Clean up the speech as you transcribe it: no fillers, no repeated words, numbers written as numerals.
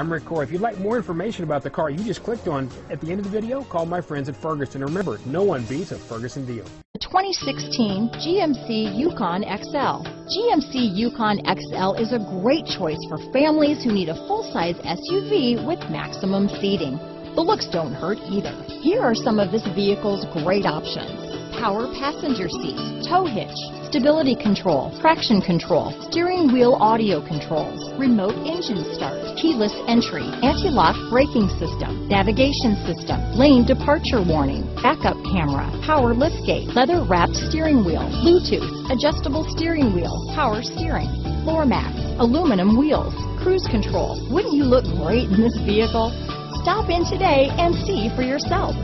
I'm Rick Corey. If you'd like more information about the car you just clicked on at the end of the video, call my friends at Ferguson. Remember, no one beats a Ferguson deal. 2016 GMC Yukon XL. GMC Yukon XL is a great choice for families who need a full-size SUV with maximum seating. The looks don't hurt either. Here are some of this vehicle's great options: power passenger seat, tow hitch, stability control, traction control, steering wheel audio controls, remote engine start, keyless entry, anti-lock braking system, navigation system, lane departure warning, backup camera, power liftgate, leather-wrapped steering wheel, Bluetooth, adjustable steering wheel, power steering, floor mats, aluminum wheels, cruise control. Wouldn't you look great in this vehicle? Stop in today and see for yourself.